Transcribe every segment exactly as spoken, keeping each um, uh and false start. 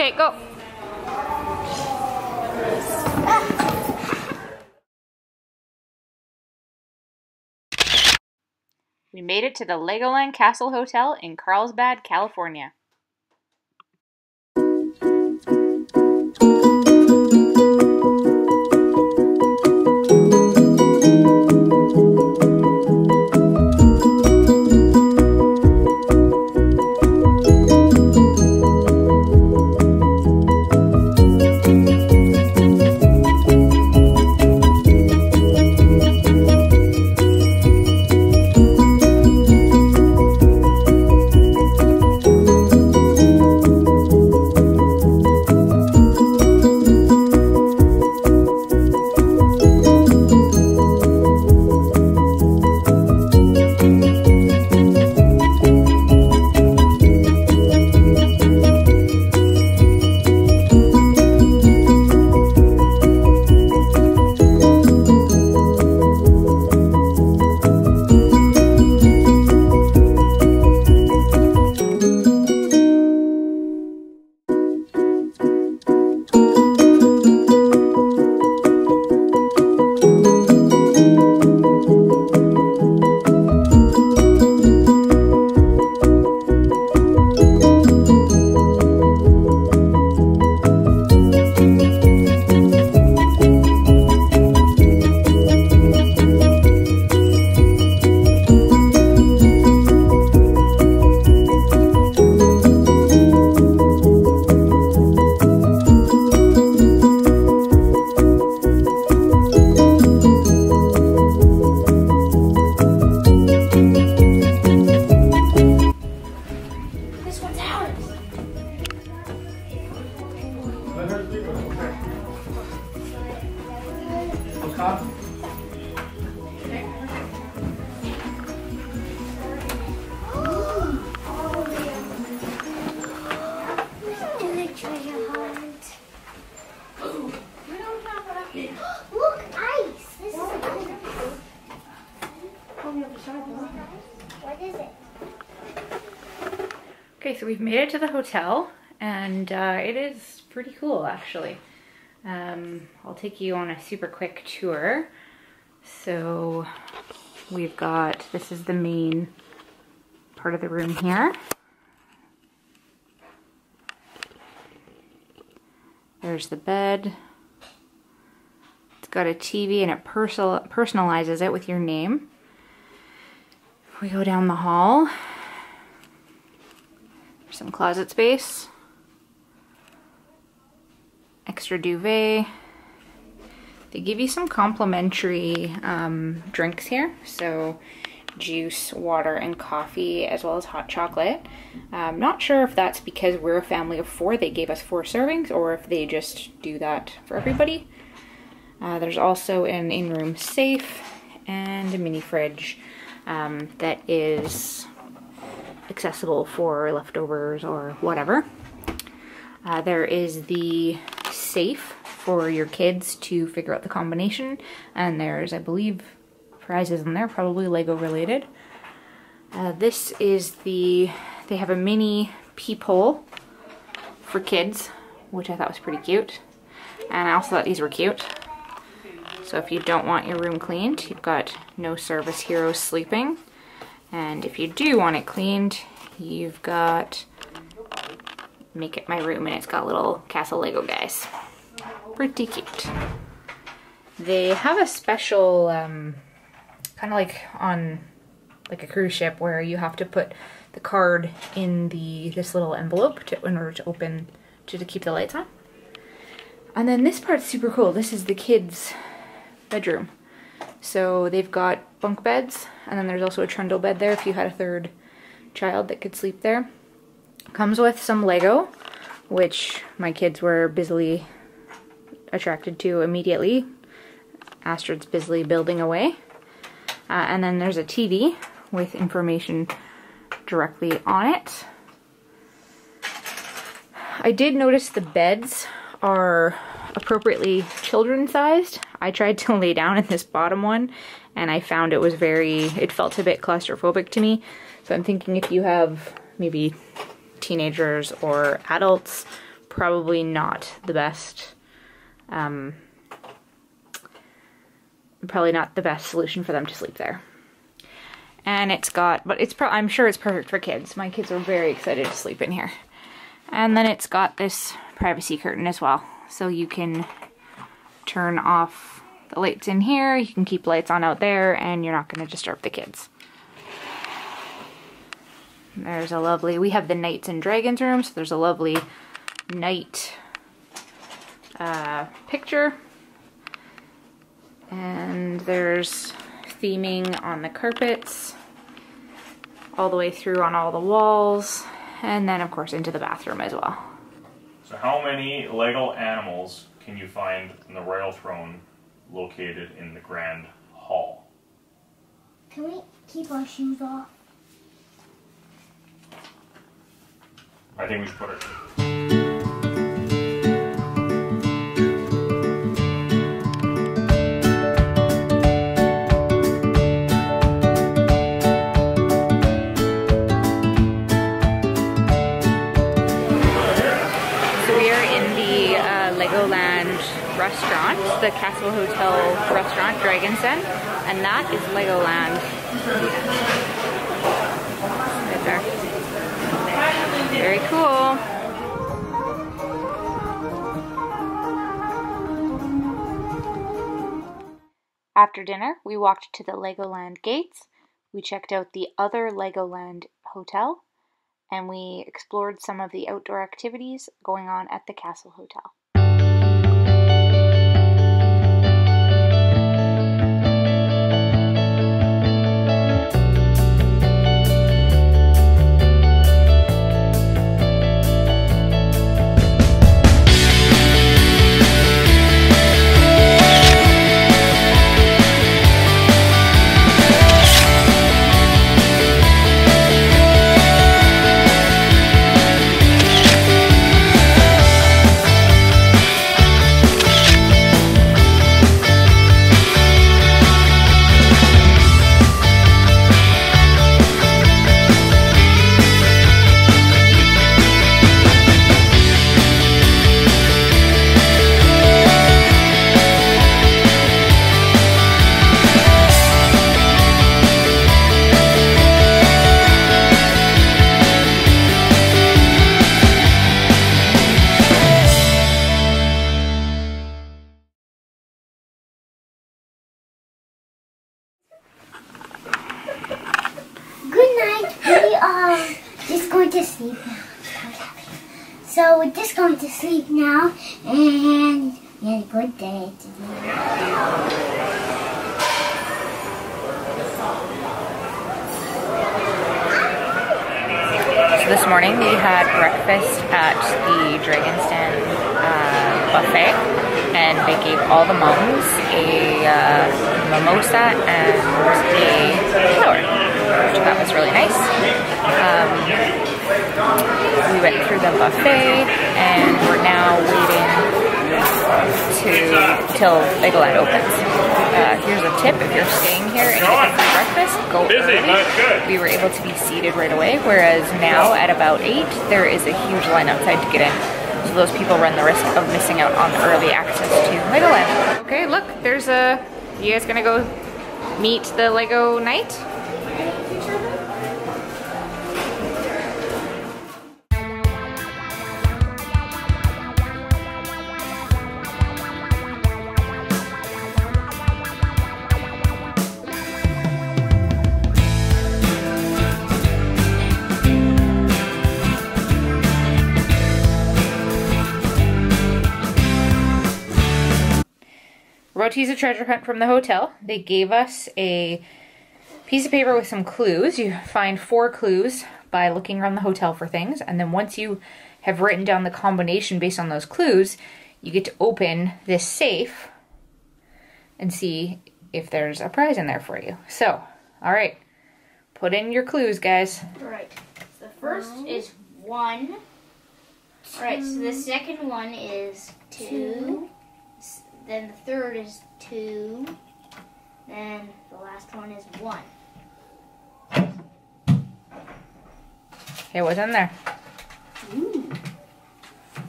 Okay, go. We made it to the Legoland Castle Hotel in Carlsbad, California. Okay, so we've made it to the hotel, and uh, it is pretty cool, actually. Um, I'll take you on a super quick tour. So we've got, this is the main part of the room here. There's the bed. It's got a T V, and it personal, personalizes it with your name. We go down the hall. There's some closet space. Extra duvet. They give you some complimentary um, drinks here. So juice, water, and coffee, as well as hot chocolate. I'm not sure if that's because we're a family of four, they gave us four servings, or if they just do that for everybody. Uh, there's also an in-room safe and a mini fridge. Um, that is accessible for leftovers or whatever. Uh, there is the safe for your kids to figure out the combination, and there's, I believe, prizes in there, probably Lego related. Uh, this is the, they have a mini peephole for kids, which I thought was pretty cute, and I also thought these were cute. So if you don't want your room cleaned, you've got no service heroes sleeping. And if you do want it cleaned, you've got Make It My Room, and it's got little Castle Lego guys. Pretty cute. They have a special, um, kind of like on like a cruise ship, where you have to put the card in the this little envelope to, in order to open, to, to keep the lights on. And then this part's super cool. This is the kids' bedroom. So they've got bunk beds, and then there's also a trundle bed there if you had a third child that could sleep there. Comes with some Lego, which my kids were busily attracted to immediately. Astrid's busily building away. Uh, and then there's a T V with information directly on it. I did notice the beds are appropriately children-sized. I tried to lay down in this bottom one, and I found it was very, it felt a bit claustrophobic to me. So I'm thinking if you have maybe teenagers or adults, probably not the best, um, probably not the best solution for them to sleep there. And it's got, but it's pro I'm sure it's perfect for kids. My kids are very excited to sleep in here. And then it's got this privacy curtain as well. So you can turn off the lights in here, you can keep lights on out there, and you're not going to disturb the kids. There's a lovely, we have the Knights and Dragons room, so there's a lovely knight uh, picture. And there's theming on the carpets, all the way through on all the walls, and then of course into the bathroom as well. So how many Lego animals can you find in the Royal Throne located in the Grand Hall? Can we keep our shoes off? I think we should put it. Restaurant, the Castle Hotel restaurant, Dragon's Den, and that is Legoland. Right there. Very cool. After dinner, we walked to the Legoland gates, we checked out the other Legoland hotel, and we explored some of the outdoor activities going on at the Castle Hotel. So we're just going to sleep now, and we had a good day today. So this morning we had breakfast at the Dragon's Den uh, buffet, and they gave all the moms a uh, mimosa and a flower, so that was really nice. Um, We went through the buffet, and we're now waiting to till Legoland opens. Uh, here's a tip: if you're staying here and getting free breakfast, go early. We were able to be seated right away, whereas now at about eight, there is a huge line outside to get in. So those people run the risk of missing out on the early access to Legoland. Okay, look, there's a. You guys gonna go meet the Lego Knight? Roti's a treasure hunt from the hotel. They gave us a piece of paper with some clues. You find four clues by looking around the hotel for things, and then once you have written down the combination based on those clues, you get to open this safe and see if there's a prize in there for you. So, alright, put in your clues, guys. Alright, so the first one is one. Alright, so the second one is two. two. Then the third is two, and the last one is one. Hey, what's in there? Ooh.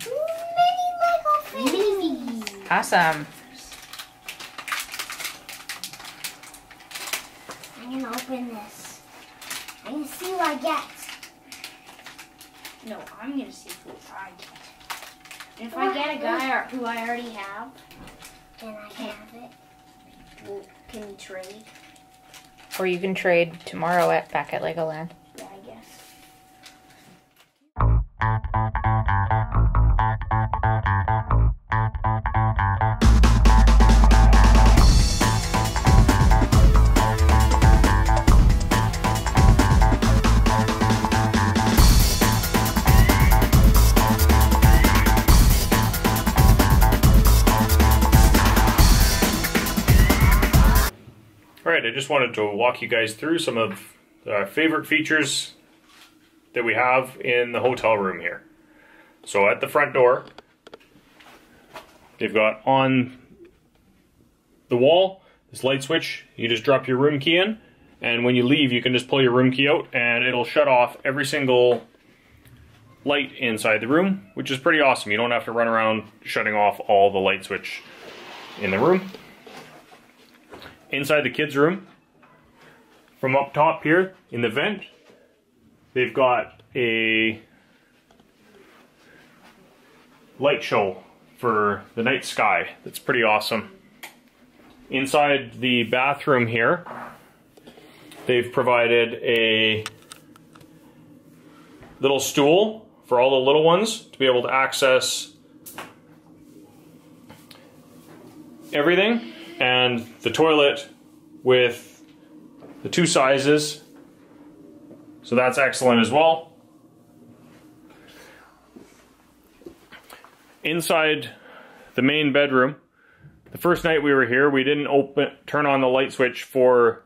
Ooh. Awesome. I'm gonna open this. I'm gonna see what I get. No, I'm gonna see who I get. And if I get a guy who I already have, then I can have it. Well, can you trade? Or you can trade tomorrow at back at Legoland. Yeah, I guess. Alright, I just wanted to walk you guys through some of our favorite features that we have in the hotel room here. So at the front door, they've got on the wall this light switch. You just drop your room key in, and when you leave you can just pull your room key out and it'll shut off every single light inside the room, which is pretty awesome. You don't have to run around shutting off all the light switch in the room. Inside the kids' room, from up top here in the vent, they've got a light show for the night sky. That's pretty awesome. Inside the bathroom here, they've provided a little stool for all the little ones to be able to access everything. And the toilet with the two sizes, so that's excellent as well. Inside the main bedroom, the first night we were here, we didn't open turn on the light switch for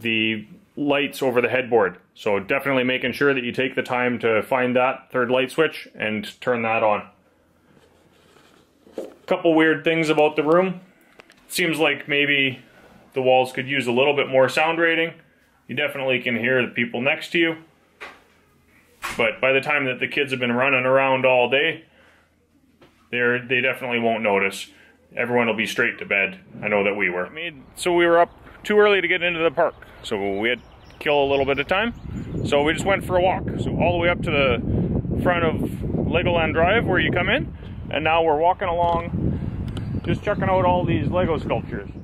the lights over the headboard, so definitely making sure that you take the time to find that third light switch and turn that on. Couple weird things about the room. Seems like maybe the walls could use a little bit more sound rating. You definitely can hear the people next to you, but by the time that the kids have been running around all day, they're they definitely won't notice. Everyone will be straight to bed. I know that we were. So we were up too early to get into the park, so we had to kill a little bit of time, so we just went for a walk. So all the way up to the front of Legoland Drive where you come in. And now we're walking along, just checking out all these Lego sculptures.